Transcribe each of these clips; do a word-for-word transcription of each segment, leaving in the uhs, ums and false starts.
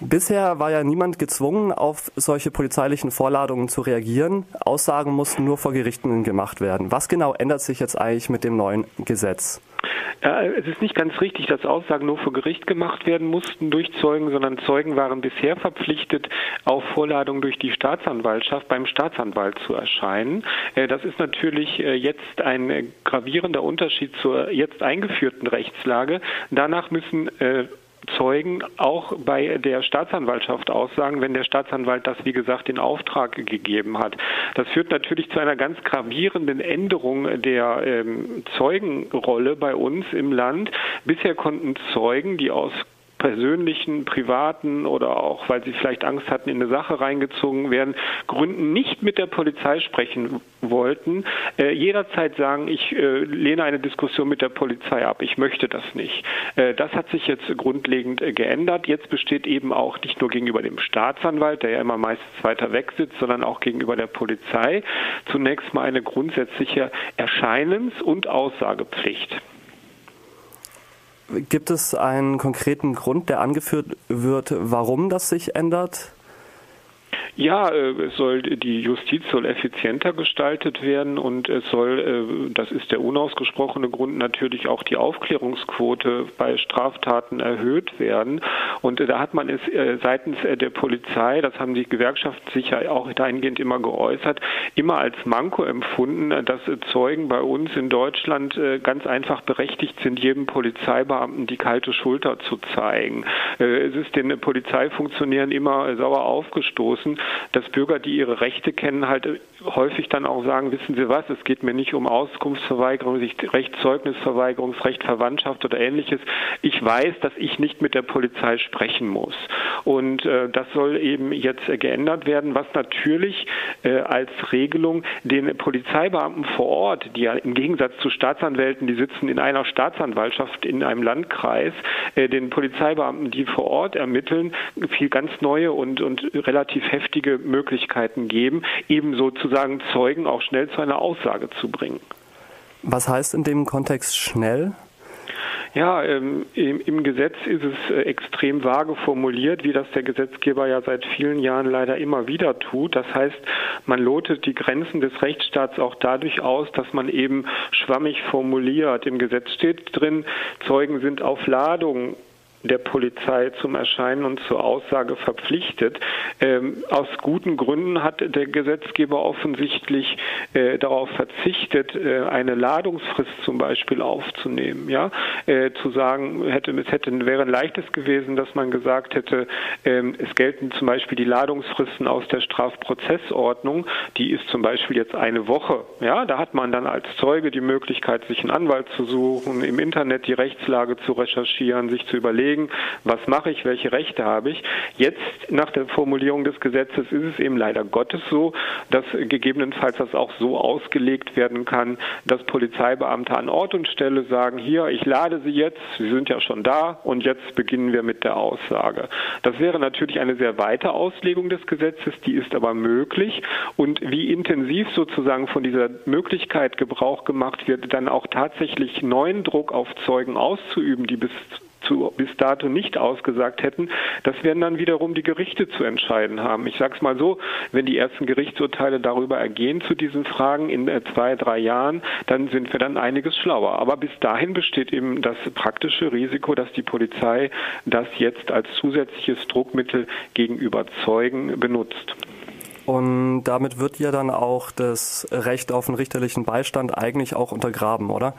Bisher war ja niemand gezwungen, auf solche polizeilichen Vorladungen zu reagieren. Aussagen mussten nur vor Gerichten gemacht werden. Was genau ändert sich jetzt eigentlich mit dem neuen Gesetz? Ja, es ist nicht ganz richtig, dass Aussagen nur vor Gericht gemacht werden mussten durch Zeugen, sondern Zeugen waren bisher verpflichtet, auf Vorladung durch die Staatsanwaltschaft beim Staatsanwalt zu erscheinen. Das ist natürlich jetzt ein gravierender Unterschied zur jetzt eingeführten Rechtslage. Danach müssen Zeugen auch bei der Staatsanwaltschaft aussagen, wenn der Staatsanwalt das, wie gesagt, in Auftrag gegeben hat. Das führt natürlich zu einer ganz gravierenden Änderung der ähm, Zeugenrolle bei uns im Land. Bisher konnten Zeugen, die aus persönlichen, privaten oder auch, weil sie vielleicht Angst hatten, in eine Sache reingezogen werden, Gründen nicht mit der Polizei sprechen wollten, äh, jederzeit sagen, ich äh, lehne eine Diskussion mit der Polizei ab, ich möchte das nicht. Äh, das hat sich jetzt grundlegend äh, geändert. Jetzt besteht eben auch nicht nur gegenüber dem Staatsanwalt, der ja immer meistens weiter weg sitzt, sondern auch gegenüber der Polizei zunächst mal eine grundsätzliche Erscheinens- und Aussagepflicht. Gibt es einen konkreten Grund, der angeführt wird, warum das sich ändert? Ja, es soll, die Justiz soll effizienter gestaltet werden und es soll, das ist der unausgesprochene Grund, natürlich auch die Aufklärungsquote bei Straftaten erhöht werden. Und da hat man es seitens der Polizei, das haben die Gewerkschaften sicher auch dahingehend immer geäußert, immer als Manko empfunden, dass Zeugen bei uns in Deutschland ganz einfach berechtigt sind, jedem Polizeibeamten die kalte Schulter zu zeigen. Es ist den Polizeifunktionären immer sauer aufgestoßen, dass Bürger, die ihre Rechte kennen, halt häufig dann auch sagen, wissen Sie was, es geht mir nicht um Auskunftsverweigerung, Recht, Zeugnisverweigerung, Recht, Verwandtschaft oder Ähnliches. Ich weiß, dass ich nicht mit der Polizei sprechen muss. Und äh, das soll eben jetzt äh, geändert werden, was natürlich äh, als Regelung den Polizeibeamten vor Ort, die ja im Gegensatz zu Staatsanwälten, die sitzen in einer Staatsanwaltschaft in einem Landkreis, äh, den Polizeibeamten, die vor Ort ermitteln, viel ganz neue und, und relativ heftige heftige Möglichkeiten geben, eben sozusagen Zeugen auch schnell zu einer Aussage zu bringen. Was heißt in dem Kontext schnell? Ja, ähm, im, im Gesetz ist es äh, extrem vage formuliert, wie das der Gesetzgeber ja seit vielen Jahren leider immer wieder tut. Das heißt, man lotet die Grenzen des Rechtsstaats auch dadurch aus, dass man eben schwammig formuliert. Im Gesetz steht drin, Zeugen sind auf Ladung der Polizei zum Erscheinen und zur Aussage verpflichtet. Ähm, aus guten Gründen hat der Gesetzgeber offensichtlich äh, darauf verzichtet, äh, eine Ladungsfrist zum Beispiel aufzunehmen. Ja? Äh, zu sagen, hätte, es hätte, wäre ein leichtes gewesen, dass man gesagt hätte, äh, es gelten zum Beispiel die Ladungsfristen aus der Strafprozessordnung, die ist zum Beispiel jetzt eine Woche. Ja? Da hat man dann als Zeuge die Möglichkeit, sich einen Anwalt zu suchen, im Internet die Rechtslage zu recherchieren, sich zu überlegen, was mache ich, welche Rechte habe ich. Jetzt nach der Formulierung des Gesetzes ist es eben leider Gottes so, dass gegebenenfalls das auch so ausgelegt werden kann, dass Polizeibeamte an Ort und Stelle sagen, hier, ich lade Sie jetzt, Sie sind ja schon da und jetzt beginnen wir mit der Aussage. Das wäre natürlich eine sehr weite Auslegung des Gesetzes, die ist aber möglich und wie intensiv sozusagen von dieser Möglichkeit Gebrauch gemacht wird, dann auch tatsächlich neuen Druck auf Zeugen auszuüben, die bis Zu, bis dato nicht ausgesagt hätten, das werden dann wiederum die Gerichte zu entscheiden haben. Ich sage es mal so, wenn die ersten Gerichtsurteile darüber ergehen zu diesen Fragen in äh, zwei, drei Jahren, dann sind wir dann einiges schlauer. Aber bis dahin besteht eben das praktische Risiko, dass die Polizei das jetzt als zusätzliches Druckmittel gegenüber Zeugen benutzt. Und damit wird ja dann auch das Recht auf einen richterlichen Beistand eigentlich auch untergraben, oder?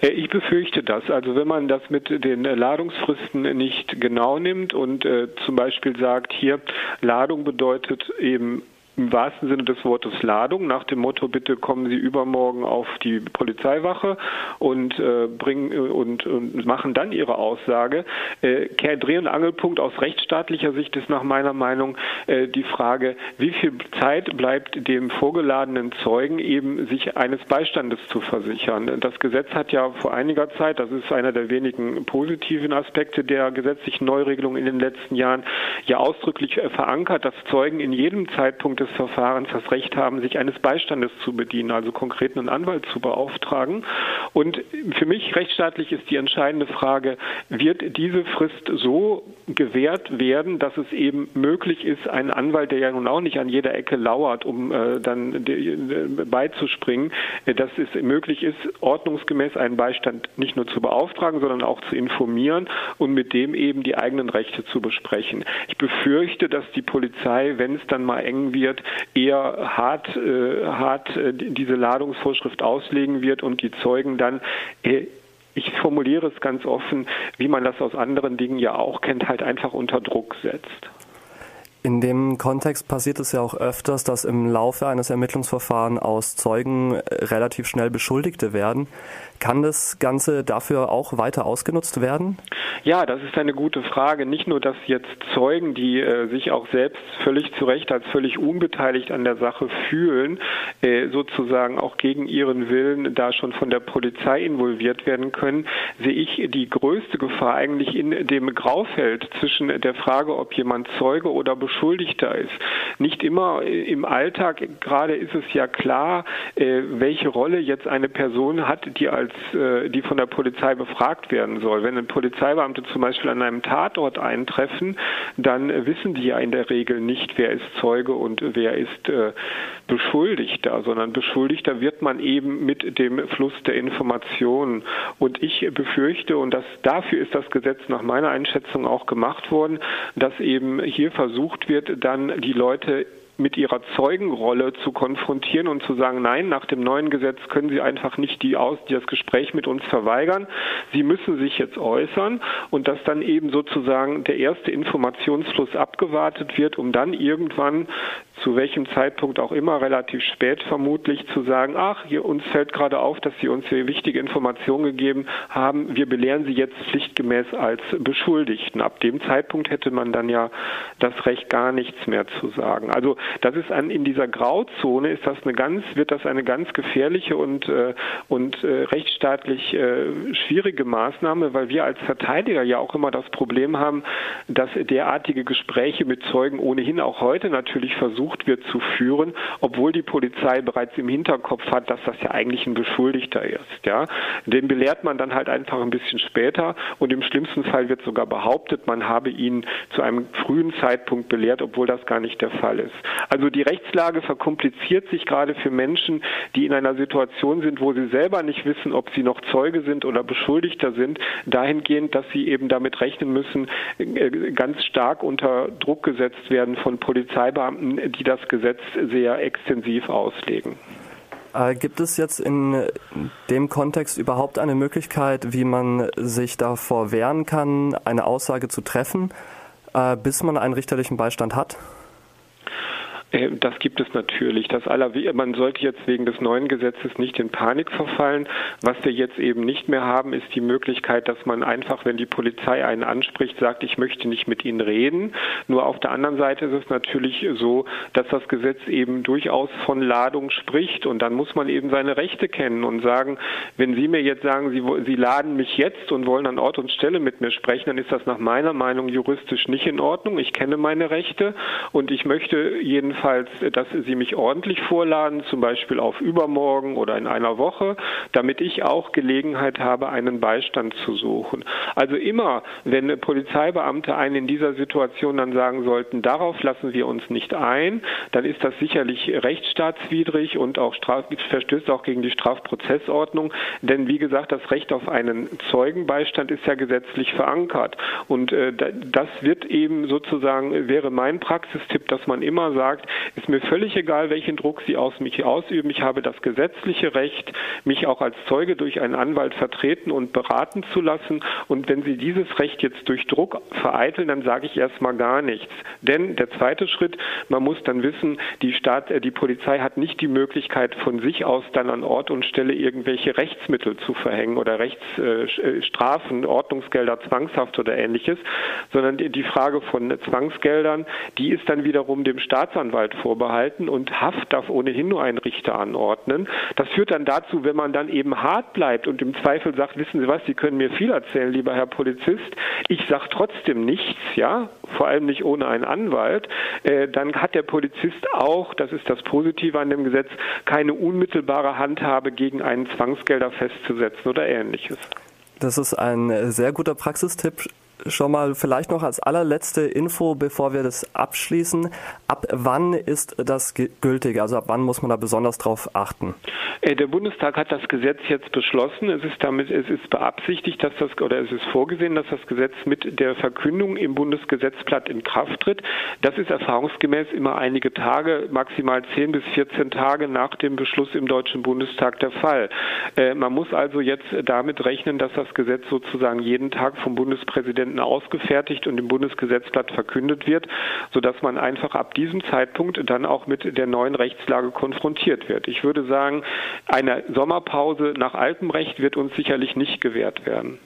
Ich befürchte das. Also wenn man das mit den Ladungsfristen nicht genau nimmt und äh, zum Beispiel sagt, hier, Ladung bedeutet eben im wahrsten Sinne des Wortes Ladung, nach dem Motto, bitte kommen Sie übermorgen auf die Polizeiwache und äh, bringen und, und machen dann Ihre Aussage. Äh, Dreh- und Angelpunkt aus rechtsstaatlicher Sicht ist nach meiner Meinung äh, die Frage, wie viel Zeit bleibt dem vorgeladenen Zeugen eben, sich eines Beistandes zu versichern. Das Gesetz hat ja vor einiger Zeit, das ist einer der wenigen positiven Aspekte der gesetzlichen Neuregelung in den letzten Jahren, ja ausdrücklich äh, verankert, dass Zeugen in jedem Zeitpunkt des Verfahrens das Recht haben, sich eines Beistandes zu bedienen, also konkret einen Anwalt zu beauftragen. Und für mich rechtsstaatlich ist die entscheidende Frage, wird diese Frist so gewährt werden, dass es eben möglich ist, einen Anwalt, der ja nun auch nicht an jeder Ecke lauert, um äh, dann de, de, beizuspringen, dass es möglich ist, ordnungsgemäß einen Beistand nicht nur zu beauftragen, sondern auch zu informieren und mit dem eben die eigenen Rechte zu besprechen. Ich befürchte, dass die Polizei, wenn es dann mal eng wird, eher hart, äh, hart äh, diese Ladungsvorschrift auslegen wird und die Zeugen dann äh, ich formuliere es ganz offen, wie man das aus anderen Dingen ja auch kennt, halt einfach unter Druck setzt. In dem Kontext passiert es ja auch öfters, dass im Laufe eines Ermittlungsverfahrens aus Zeugen relativ schnell Beschuldigte werden. Kann das Ganze dafür auch weiter ausgenutzt werden? Ja, das ist eine gute Frage. Nicht nur, dass jetzt Zeugen, die äh, sich auch selbst völlig zu Recht als völlig unbeteiligt an der Sache fühlen, äh, sozusagen auch gegen ihren Willen da schon von der Polizei involviert werden können, sehe ich die größte Gefahr eigentlich in dem Graufeld zwischen der Frage, ob jemand Zeuge oder Beschuldigter ist. Nicht immer im Alltag, gerade ist es ja klar, äh, welche Rolle jetzt eine Person hat, die als die von der Polizei befragt werden soll. Wenn Polizeibeamte zum Beispiel an einem Tatort eintreffen, dann wissen die ja in der Regel nicht, wer ist Zeuge und wer ist äh, Beschuldigter, sondern Beschuldigter wird man eben mit dem Fluss der Informationen. Und ich befürchte, und das, dafür ist das Gesetz nach meiner Einschätzung auch gemacht worden, dass eben hier versucht wird, dann die Leute mit ihrer Zeugenrolle zu konfrontieren und zu sagen, nein, nach dem neuen Gesetz können Sie einfach nicht die aus, die das Gespräch mit uns verweigern. Sie müssen sich jetzt äußern und dass dann eben sozusagen der erste Informationsfluss abgewartet wird, um dann irgendwann, zu welchem Zeitpunkt auch immer, relativ spät vermutlich zu sagen, ach, hier, uns fällt gerade auf, dass Sie uns hier wichtige Informationen gegeben haben, wir belehren Sie jetzt pflichtgemäß als Beschuldigten. Ab dem Zeitpunkt hätte man dann ja das Recht, gar nichts mehr zu sagen. Also das ist an, in dieser Grauzone ist das eine ganz, wird das eine ganz gefährliche und, äh, und äh, rechtsstaatlich äh, schwierige Maßnahme, weil wir als Verteidiger ja auch immer das Problem haben, dass derartige Gespräche mit Zeugen ohnehin auch heute natürlich versucht wird zu führen, obwohl die Polizei bereits im Hinterkopf hat, dass das ja eigentlich ein Beschuldigter ist. Ja? Den belehrt man dann halt einfach ein bisschen später und im schlimmsten Fall wird sogar behauptet, man habe ihn zu einem frühen Zeitpunkt belehrt, obwohl das gar nicht der Fall ist. Also die Rechtslage verkompliziert sich gerade für Menschen, die in einer Situation sind, wo sie selber nicht wissen, ob sie noch Zeuge sind oder Beschuldigter sind, dahingehend, dass sie eben damit rechnen müssen, ganz stark unter Druck gesetzt werden von Polizeibeamten, die das Gesetz sehr extensiv auslegen. Äh, gibt es jetzt in dem Kontext überhaupt eine Möglichkeit, wie man sich davor wehren kann, eine Aussage zu treffen, äh, bis man einen richterlichen Beistand hat? Das gibt es natürlich. Das aller, man sollte jetzt wegen des neuen Gesetzes nicht in Panik verfallen. Was wir jetzt eben nicht mehr haben, ist die Möglichkeit, dass man einfach, wenn die Polizei einen anspricht, sagt, ich möchte nicht mit Ihnen reden. Nur auf der anderen Seite ist es natürlich so, dass das Gesetz eben durchaus von Ladung spricht. Und dann muss man eben seine Rechte kennen und sagen, wenn Sie mir jetzt sagen, Sie, Sie laden mich jetzt und wollen an Ort und Stelle mit mir sprechen, dann ist das nach meiner Meinung juristisch nicht in Ordnung. Ich kenne meine Rechte und ich möchte jedenfalls, dass Sie mich ordentlich vorladen, zum Beispiel auf übermorgen oder in einer Woche, damit ich auch Gelegenheit habe, einen Beistand zu suchen. Also immer, wenn Polizeibeamte einen in dieser Situation dann sagen sollten, darauf lassen wir uns nicht ein, dann ist das sicherlich rechtsstaatswidrig und auch Straf- verstößt auch gegen die Strafprozessordnung, denn wie gesagt, das Recht auf einen Zeugenbeistand ist ja gesetzlich verankert und äh, das wird eben sozusagen, wäre mein Praxistipp, dass man immer sagt, ist mir völlig egal, welchen Druck Sie aus mich ausüben. Ich habe das gesetzliche Recht, mich auch als Zeuge durch einen Anwalt vertreten und beraten zu lassen. Und wenn Sie dieses Recht jetzt durch Druck vereiteln, dann sage ich erstmal gar nichts. Denn der zweite Schritt, man muss dann wissen, die, Staat, äh, die Polizei hat nicht die Möglichkeit, von sich aus dann an Ort und Stelle irgendwelche Rechtsmittel zu verhängen oder Rechtsstrafen, äh, Ordnungsgelder, Zwangshaft oder Ähnliches, sondern die Frage von Zwangsgeldern, die ist dann wiederum dem Staatsanwalt Staatsanwalt vorbehalten und Haft darf ohnehin nur ein Richter anordnen. Das führt dann dazu, wenn man dann eben hart bleibt und im Zweifel sagt, wissen Sie was, Sie können mir viel erzählen, lieber Herr Polizist, ich sage trotzdem nichts, ja, vor allem nicht ohne einen Anwalt, äh, dann hat der Polizist auch, das ist das Positive an dem Gesetz, keine unmittelbare Handhabe gegen einen Zwangsgelder festzusetzen oder Ähnliches. Das ist ein sehr guter Praxistipp. Schon mal vielleicht noch als allerletzte Info, bevor wir das abschließen. Ab wann ist das gültig? Also ab wann muss man da besonders drauf achten? Der Bundestag hat das Gesetz jetzt beschlossen. Es ist damit, es ist beabsichtigt, dass das, oder es ist vorgesehen, dass das Gesetz mit der Verkündung im Bundesgesetzblatt in Kraft tritt. Das ist erfahrungsgemäß immer einige Tage, maximal zehn bis vierzehn Tage nach dem Beschluss im Deutschen Bundestag der Fall. Man muss also jetzt damit rechnen, dass das Gesetz sozusagen jeden Tag vom Bundespräsidenten ausgefertigt und im Bundesgesetzblatt verkündet wird, sodass man einfach ab diesem Zeitpunkt dann auch mit der neuen Rechtslage konfrontiert wird. Ich würde sagen, eine Sommerpause nach altem Recht wird uns sicherlich nicht gewährt werden.